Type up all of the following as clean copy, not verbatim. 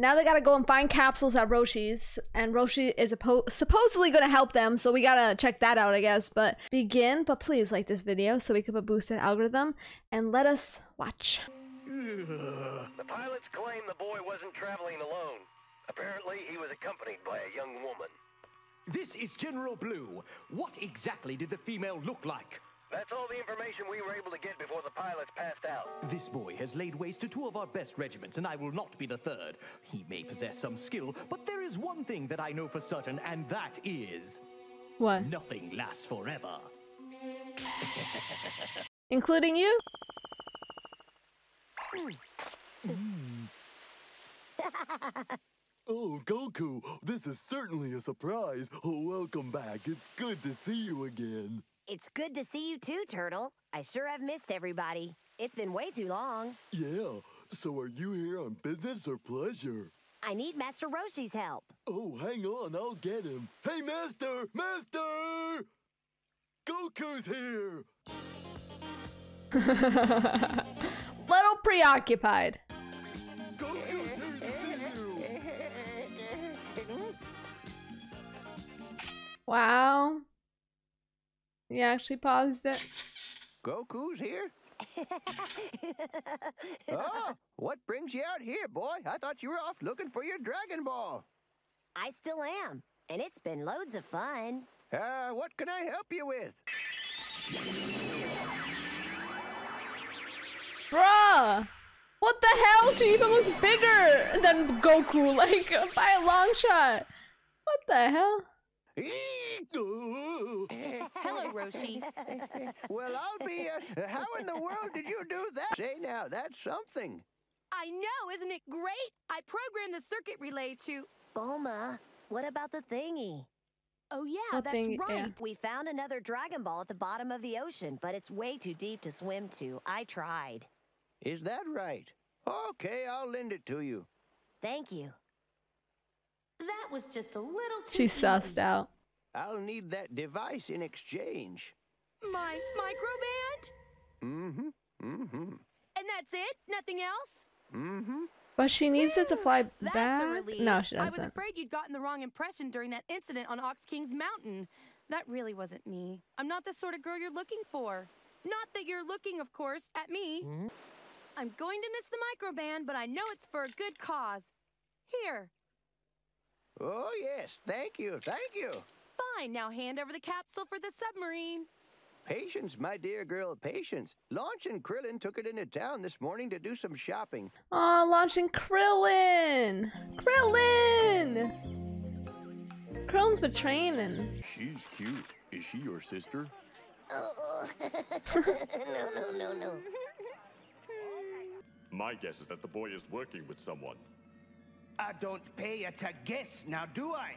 Now they gotta go and find capsules at Roshi's, and Roshi is supposedly gonna help them, so we gotta check that out, I guess. But begin, but please like this video so we can put a boost in algorithm, and let us watch. The pilots claim the boy wasn't traveling alone. Apparently, he was accompanied by a young woman. This is General Blue. What exactly did the female look like? That's all the information we were able to get before the pilots passed out. This boy has laid waste to two of our best regiments, and I will not be the third. He may possess some skill, but there is one thing that I know for certain, and that is... what? Nothing lasts forever. Including you? Oh, Goku, this is certainly a surprise. Oh, welcome back. It's good to see you again. It's good to see you too, Turtle. I sure have missed everybody. It's been way too long. Yeah, so are you here on business or pleasure? I need Master Roshi's help. Oh, hang on, I'll get him. Hey, Master! Master! Goku's here! Little preoccupied. Goku's here to see you! Wow. You actually paused it. Goku's here? Oh, what brings you out here, boy? I thought you were off looking for your Dragon Ball. I still am, and it's been loads of fun. What can I help you with? Bruh! What the hell? She even looks bigger than Goku, like, by a long shot. What the hell? Hello, Roshi. Well, I'll be. How in the world did you do that? Say now, that's something. I know, isn't it great? I programmed the circuit relay to. Bulma, what about the thingy? Oh yeah, the that's right. Yeah. We found another Dragon Ball at the bottom of the ocean, but it's way too deep to swim to. I tried. Is that right? Okay, I'll lend it to you. Thank you. That was just a little too easy. She sussed out. I'll need that device in exchange. My microband? And that's it? Nothing else? But she needs it to fly back. That's a relief. No, she doesn't. I was afraid you'd gotten the wrong impression during that incident on Ox King's Mountain. That really wasn't me. I'm not the sort of girl you're looking for. Not that you're looking, of course, at me. I'm going to miss the microband, but I know it's for a good cause. Here. Oh, yes. Thank you. Thank you. Fine. Now hand over the capsule for the submarine. Patience, my dear girl. Patience. Launch and Krillin took it into town this morning to do some shopping. Aw, Launch and Krillin. Krillin's been training. She's cute. Is she your sister? Oh. No. My guess is that the boy is working with someone. I don't pay you to guess, now do I?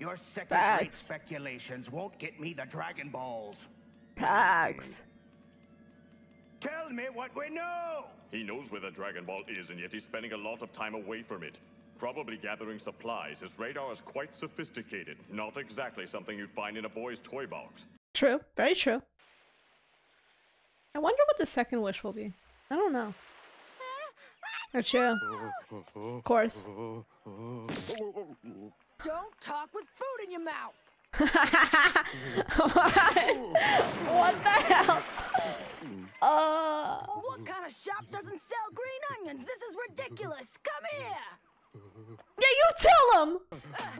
Your second-rate speculations won't get me the Dragon Balls. Pax. Tell me what we know! He knows where the Dragon Ball is, and yet he's spending a lot of time away from it. Probably gathering supplies. His radar is quite sophisticated. Not exactly something you'd find in a boy's toy box. True. Very true. I wonder what the second wish will be. I don't know. Chill. Of course. Don't talk with food in your mouth. What the hell? What kind of shop doesn't sell green onions? This is ridiculous. Come here. Yeah, you tell him.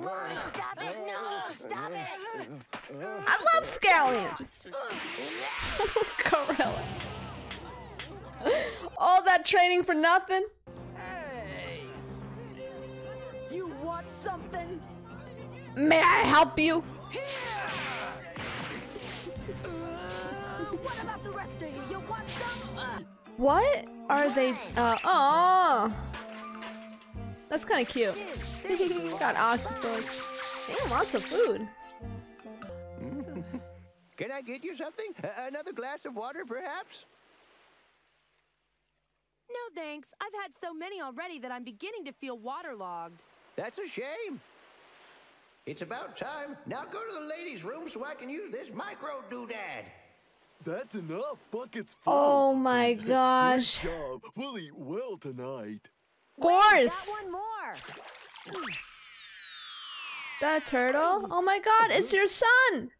Lord, stop it. No, stop it. I love scallions. Gorilla. All that training for nothing. You want something? May I help you? What about the rest of you? You want some? What are they? That's kind of cute. Got octopus. Damn, lots of food. Can I get you something? Another glass of water, perhaps? No thanks. I've had so many already that I'm beginning to feel waterlogged. That's a shame. It's about time. Now go to the ladies' room so I can use this micro doodad. That's enough. Buckets full. Oh my gosh. Good job. We'll eat well tonight. Of course. Wait, got one more. That turtle? Oh my god, it's your son!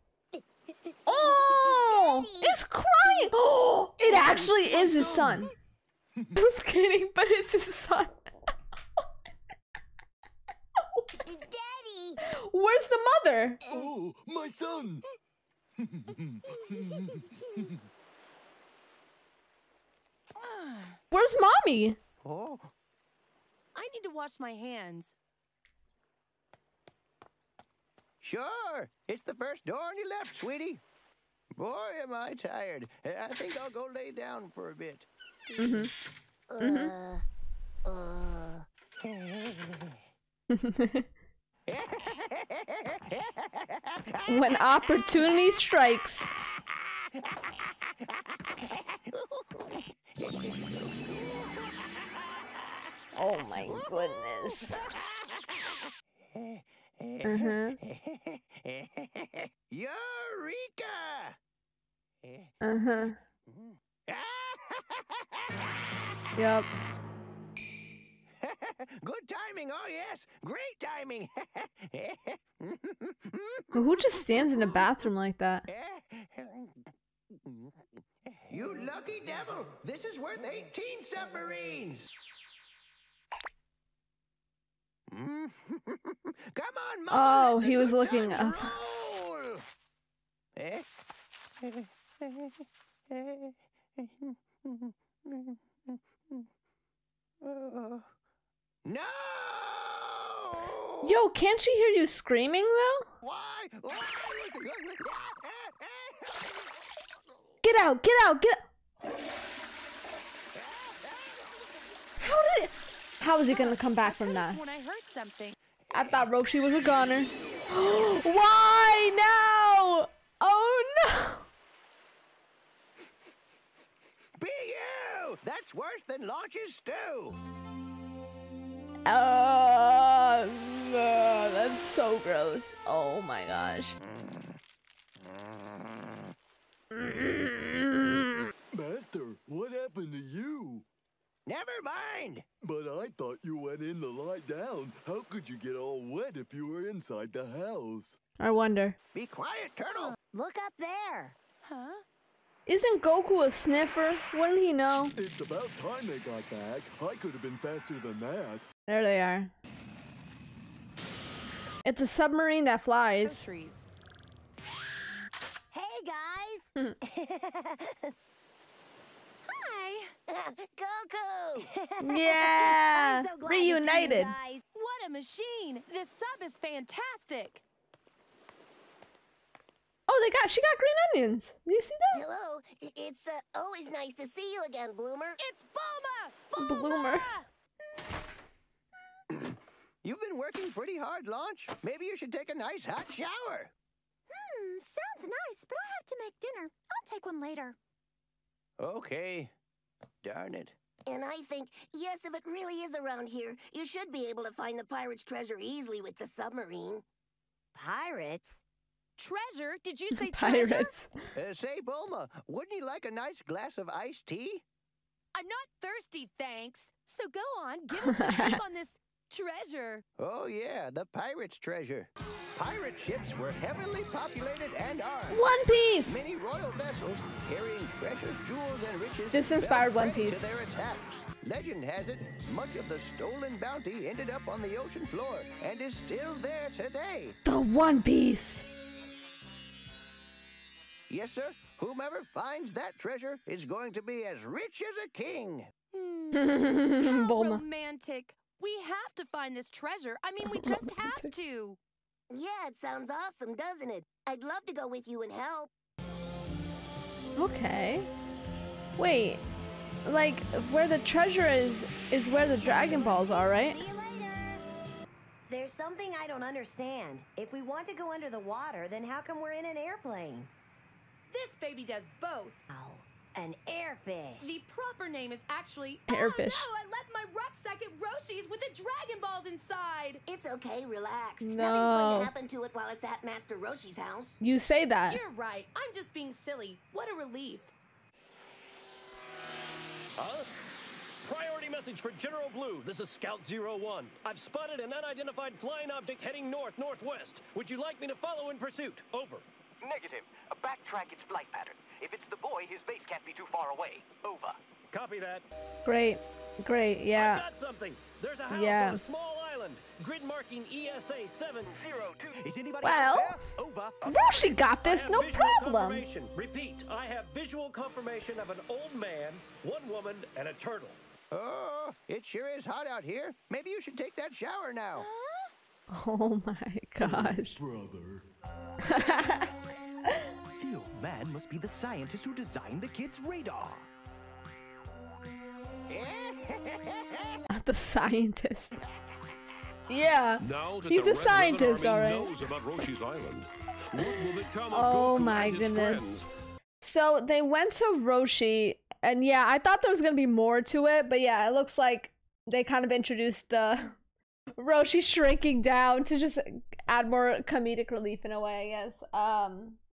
Oh! It's crying! Oh! It actually is his son. I'm just kidding, but it's his son. Daddy! Where's the mother? Oh, my son! Where's mommy? Oh. I need to wash my hands. Sure, it's the first door on your left, sweetie. Boy, am I tired. I think I'll go lay down for a bit. Mhm. Mhm. When opportunity strikes. Oh my goodness. Eureka! Yep. Good timing, oh yes! Great timing! But who just stands in a bathroom like that? You lucky devil! This is worth 18 submarines! Come on, Mama, oh, he was looking up. No! Yo, can't she hear you screaming though? Why? Get out! Get out! Get out! How is he gonna come back from that? When I heard something. I thought Roshi was a goner. Why now? Oh no! Be you! That's worse than Launch's stew. That's so gross. Oh my gosh. Master, what happened to you? Never mind! But I thought you went in to lie down. How could you get all wet if you were inside the house? I wonder. Be quiet, turtle! Look up there! Huh? Isn't Goku a sniffer? Wouldn't he know? It's about time they got back. I could have been faster than that. There they are. It's a submarine that flies. Trees. Hey, guys! Goku! Yeah! I'm so glad reunited! To see you guys. What a machine! This sub is fantastic! Oh, she got green onions! Did you see that? Hello! It's always nice to see you again, Bloomer! It's Bulma! Bloomer! You've been working pretty hard, Launch. Maybe you should take a nice hot shower. Sounds nice, but I'll have to make dinner. I'll take one later. Okay. Darn it. And I think, yes, if it really is around here, you should be able to find the pirate's treasure easily with the submarine. Pirates? Treasure? Did you say pirates? Treasure? Say, Bulma, wouldn't you like a nice glass of iced tea? I'm not thirsty, thanks. So go on, give us a tip on this treasure. Oh, yeah, the pirate's treasure. Pirate ships were heavily populated and armed. One Piece! Many royal vessels carrying precious jewels and riches. Just inspired One Piece. To their attacks. Legend has it, much of the stolen bounty ended up on the ocean floor and is still there today. The One Piece! Yes, sir. Whomever finds that treasure is going to be as rich as a king. How romantic. We have to find this treasure. I mean, we just have to. Yeah, it sounds awesome, doesn't it? I'd love to go with you and help. Okay. Wait. Like, where the treasure is where the Dragon Balls are, right? See you later. There's something I don't understand. If we want to go under the water, then how come we're in an airplane? This baby does both. Ow. An airfish. The proper name is actually airfish. Oh no, I left my rucksack at Roshi's with the Dragon Balls inside. It's okay, relax. No. Nothing's going to happen to it while it's at Master Roshi's house. You say that. You're right. I'm just being silly. What a relief. Huh? Priority message for General Blue. This is Scout 01. I've spotted an unidentified flying object heading north-northwest. Would you like me to follow in pursuit? Over. Negative. Backtrack its flight pattern. If it's the boy, his base can't be too far away. Over. Copy that. Great. Great, yeah. I got something. There's a house on a small island. Grid marking ESA 702. Is anybody out there? Over. Roshi got this, no problem. Repeat, I have visual confirmation of an old man, one woman, and a turtle. Oh, it sure is hot out here. Maybe you should take that shower now. Oh my gosh. Oh, brother. The old man must be the scientist who designed the kid's radar. The scientist. Yeah, he's a scientist, all right. Oh my goodness. So they went to Roshi, and yeah, I thought there was gonna be more to it, but yeah, it looks like they kind of introduced the Roshi shrinking down to just add more comedic relief in a way, I guess,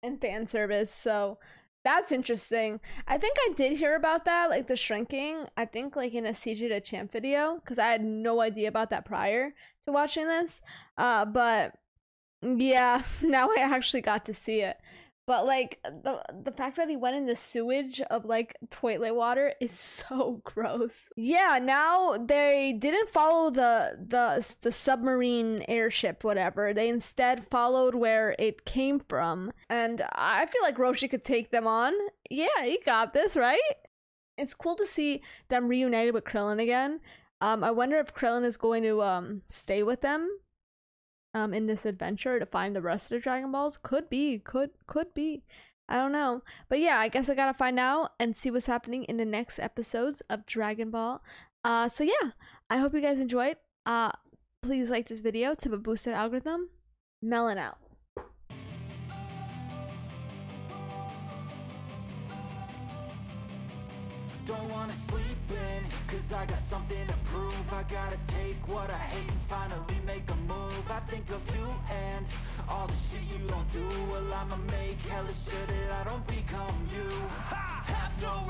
and fan service. So that's interesting. I think I did hear about that, like the shrinking, I think like in a CG to Champ video, because I had no idea about that prior to watching this. But yeah, now I actually got to see it. But like the fact that he went in the sewage of like toilet water is so gross. Yeah, now they didn't follow the submarine airship, whatever. They instead followed where it came from. And I feel like Roshi could take them on. Yeah, he got this, right? It's cool to see them reunited with Krillin again. I wonder if Krillin is going to stay with them in this adventure to find the rest of the Dragon Balls. Could be. I don't know. But yeah, I guess I gotta find out and see what's happening in the next episodes of Dragon Ball. So yeah, I hope you guys enjoyed. Please like this video to boost that algorithm. Melon out. Don't wanna sleep in, cause I got something to prove. I gotta take what I hate and finally make a move. I think of you and all the shit you don't do. Well, I'ma make hella sure that I don't become you. Ha! Have no